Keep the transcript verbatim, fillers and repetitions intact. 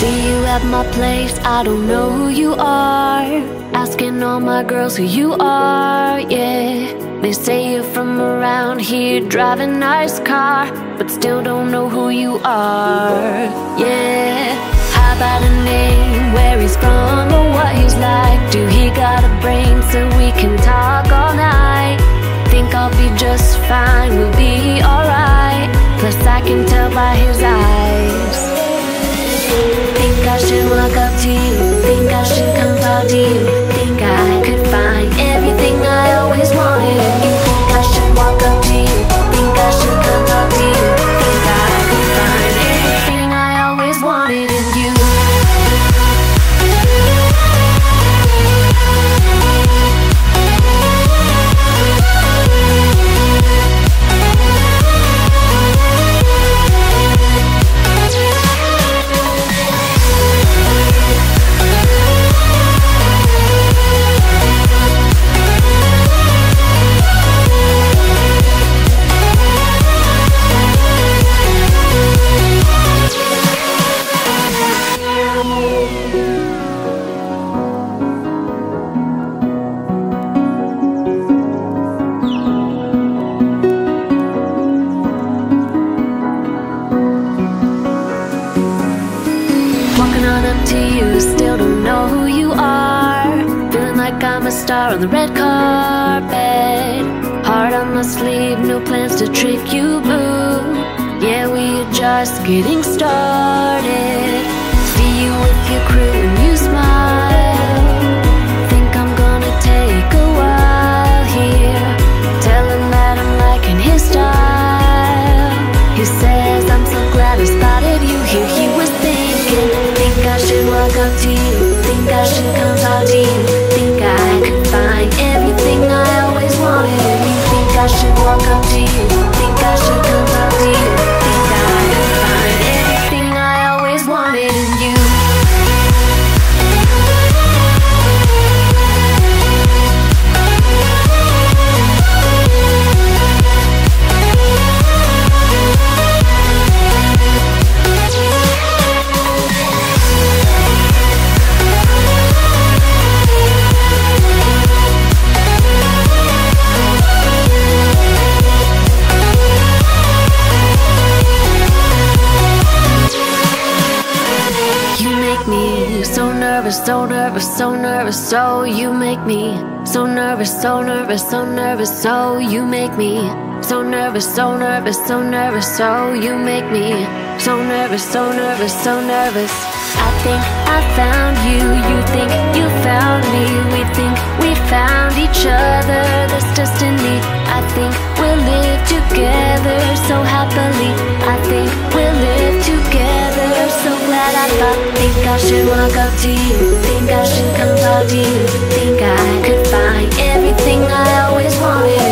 See you at my place, I don't know who you are. Asking all my girls who you are, yeah. They say you're from around here, drive a nice car, but still don't know who you are, yeah. How about a name, where he's from or what he's like? Do he got a brain so we can talk all night? Think I'll be just fine, we'll be alright. Plus I can tell by his eyes. Think I should walk up to you, think I should come out to you. Think I could find everything I always wanted. Think I should walk up to you, think I should come out to you. Think I could find everything I always wanted in you. I'm a star on the red carpet, heart on my sleeve, no plans to trick you, boo. Yeah, we're just getting started. See you with your crew and you smile. Think I'm gonna take a while here. Tell him that I'm liking his style. He says I'm so glad I spotted you here. He was thinking, think I should walk up to you, think I should come talk to you. I should walk up to you, think I should come up to you. Think I can find everything I always wanted in you. So nervous, so nervous, so you make me. So nervous, so nervous, so nervous, so you make me. So nervous, so nervous, so nervous, so you make me. So nervous, so nervous, so nervous. I think I found you, you think you found me. We think we found each other, that's destiny. I think we'll live together so happily. I think we'll live together, so glad I thought. Think I should walk up to you, think I should come talk to you. Think I could find everything I always wanted.